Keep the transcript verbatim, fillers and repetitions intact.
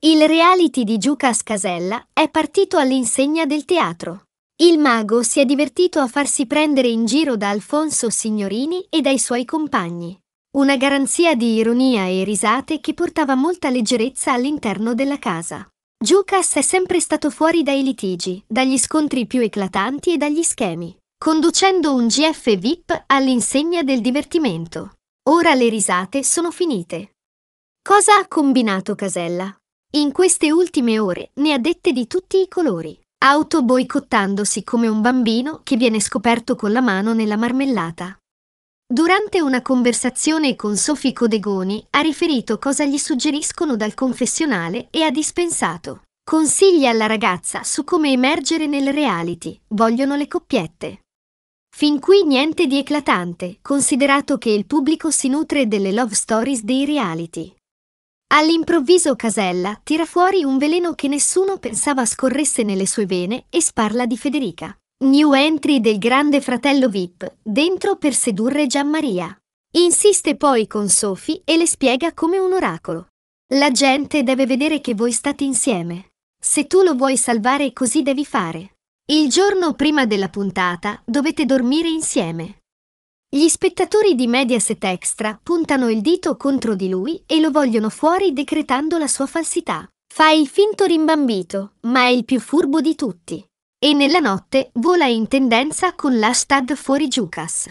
Il reality di Giucas Casella è partito all'insegna del teatro. Il mago si è divertito a farsi prendere in giro da Alfonso Signorini e dai suoi compagni. Una garanzia di ironia e risate che portava molta leggerezza all'interno della casa. Giucas è sempre stato fuori dai litigi, dagli scontri più eclatanti e dagli schemi, conducendo un G F V I P all'insegna del divertimento. Ora le risate sono finite. Cosa ha combinato Casella? In queste ultime ore ne ha dette di tutti i colori, autoboicottandosi come un bambino che viene scoperto con la mano nella marmellata. Durante una conversazione con Sophie Codegoni ha riferito cosa gli suggeriscono dal confessionale e ha dispensato consigli alla ragazza su come emergere nel reality, vogliono le coppiette. Fin qui niente di eclatante, considerato che il pubblico si nutre delle love stories dei reality. All'improvviso Casella tira fuori un veleno che nessuno pensava scorresse nelle sue vene e sparla di Federica, new entry del grande fratello V I P, dentro per sedurre Gianmaria. Insiste poi con Sophie e le spiega come un oracolo. La gente deve vedere che voi state insieme. Se tu lo vuoi salvare così devi fare. Il giorno prima della puntata dovete dormire insieme. Gli spettatori di Mediaset Extra puntano il dito contro di lui e lo vogliono fuori decretando la sua falsità. Fa il finto rimbambito, ma è il più furbo di tutti. E nella notte vola in tendenza con l'hashtag fuori Giucas.